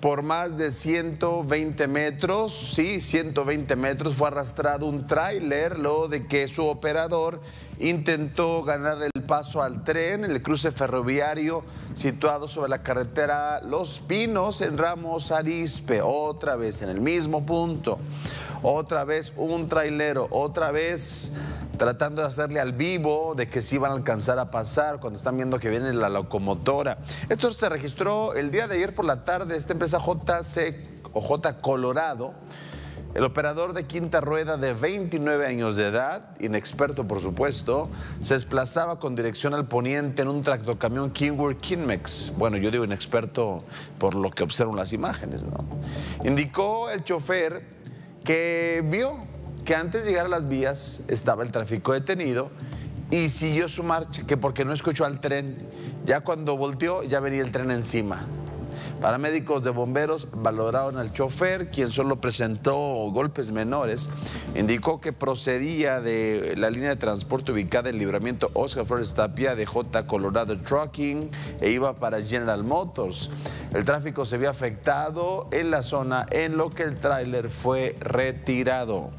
por más de 120 metros, sí, 120 metros, fue arrastrado un tráiler luego de que su operador intentó ganar el paso al tren en el cruce ferroviario situado sobre la carretera Los Pinos en Ramos Arizpe, otra vez en el mismo punto, otra vez un trailero, otra vez tratando de hacerle al vivo de que sí iban a alcanzar a pasar cuando están viendo que viene la locomotora. Esto se registró el día de ayer por la tarde. Esta empresa J. Colorado, el operador de Quinta Rueda de 29 años de edad, inexperto por supuesto, se desplazaba con dirección al poniente en un tractocamión Kenworth Kinmex. Bueno, yo digo inexperto por lo que observo en las imágenes, ¿no? Indicó el chofer que vio que antes de llegar a las vías estaba el tráfico detenido y siguió su marcha, que porque no escuchó al tren. Ya cuando volteó, ya venía el tren encima. Paramédicos de bomberos valoraron al chofer, quien solo presentó golpes menores. Indicó que procedía de la línea de transporte ubicada en el Libramiento Oscar Flores Tapia de J. Colorado Trucking e iba para General Motors. El tráfico se vio afectado en la zona, en lo que el tráiler fue retirado.